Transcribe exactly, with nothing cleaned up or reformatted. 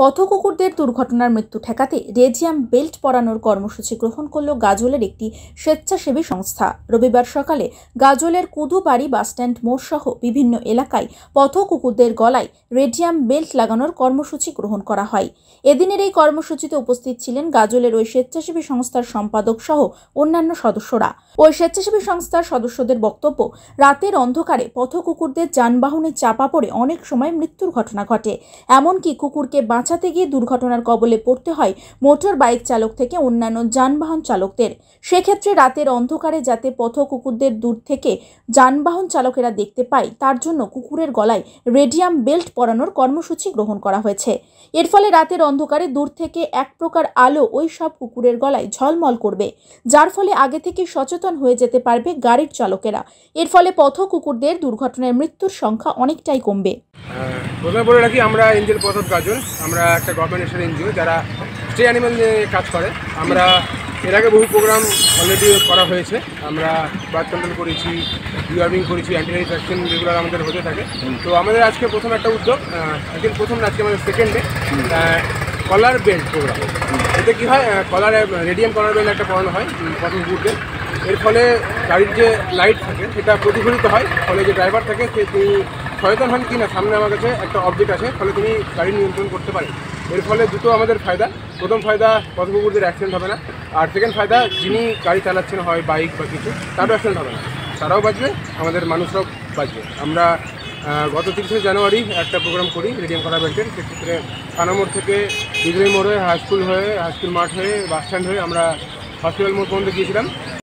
পথকুকুরদের দুর্ঘটনার মৃত্যু ঠেকাতে রেডিয়াম বেল্ট পরানোর কর্মসূচি গ্রহণ করল গাজলের একটি স্বেচ্ছাসেবী সংস্থা। রবিবার সকালে গাজলের কুদুবাড়ি বাসস্ট্যান্ড মোড় সহ বিভিন্ন এলাকায় পথকুকুরদের গলায় রেডিয়াম বেল্ট লাগানোর কর্মসূচি গ্রহণ করা হয়। এদিনের এই কর্মসূচিতে উপস্থিত ছিলেন গাজলের ওই স্বেচ্ছাসেবী সংস্থার সম্পাদক সহ অন্যান্য সদস্যরা। ওই স্বেচ্ছাসেবী সংস্থার সদস্যদের বক্তব্য, রাতের অন্ধকারে পথকুকুরদের যানবাহনে চাপা পড়ে অনেক সময় মৃত্যুর ঘটনা ঘটে, এমনকি কুকুরকে বাঁচাতে গিয়ে দুর্ঘটনার কবলে পড়তে হয় মোটর বাইক চালক থেকে অন্যান্য যানবাহন চালকদের। সেক্ষেত্রে রাতের অন্ধকারে যাতে পথ কুকুরদের দূর থেকে যানবাহন চালকেরা দেখতে পায়, তার জন্য কুকুরের গলায় রেডিয়াম বেল্ট পরানোর কর্মসূচি গ্রহণ করা হয়েছে। এর ফলে রাতের অন্ধকারে দূর থেকে এক প্রকার আলো ওই সব কুকুরের গলায় ঝলমল করবে, যার ফলে আগে থেকে সচেতন হয়ে যেতে পারবে গাড়ির চালকেরা। এর ফলে পথ কুকুরদের দুর্ঘটনায় মৃত্যুর সংখ্যা অনেকটাই কমবে। প্রথমে বলে রাখি, আমরা এঞ্জেল পথক গাজল, আমরা একটা গভর্নমেন্টের এনজিও যারা স্টে অ্যানিমেল নিয়ে কাজ করে। আমরা এর আগে বহু প্রোগ্রাম অলরেডি করা হয়েছে, আমরা বার্থ কন্ট্রোল করেছি, ডিওয়ার্মিং করেছি, অ্যান্টিনাইট ভ্যাকসিন রেগুলার আমাদের হতে থাকে। তো আমাদের আজকে প্রথম একটা উদ্যোগ, একদিন প্রথম আজকে আমাদের সেকেন্ড ডে কলার বেল্ট প্রোগ্রাম। এতে কী হয়, কলার রেডিয়াম কলার বেল্ট একটা পড়ানো হয় প্রথম গুডে। এর ফলে গাড়ির যে লাইট থাকে সেটা প্রতিফলিত হয়, ফলে যে ড্রাইভার থাকে সে তিনি সচেতন হন কি না সামনে আমার কাছে একটা অবজেক্ট আছে, ফলে তিনি গাড়ি নিয়ন্ত্রণ করতে পারেন। এর ফলে দুটো আমাদের ফায়দা, প্রথম ফায়দা পথ কুকুরদের অ্যাক্সিডেন্ট হবে না, আর সেকেন্ড ফায়দা যিনি গাড়ি চালাচ্ছেন হয় বাইক বা কিছু, তারও অ্যাক্সিডেন্ট হবে না, তারাও বাঁচবে, আমাদের মানুষরাও বাঁচবে। আমরা গত তিরিশে জানুয়ারি একটা প্রোগ্রাম করি রেডিয়াম করা ব্যাংকের। সেক্ষেত্রে থানামোড় থেকে বিজয় মোড় হয়ে হাইস্কুল হয়ে হাইস্কুল মাঠ হয়ে বাসস্ট্যান্ড হয়ে আমরা হসপিটাল মোড় পর্যন্ত গিয়েছিলাম।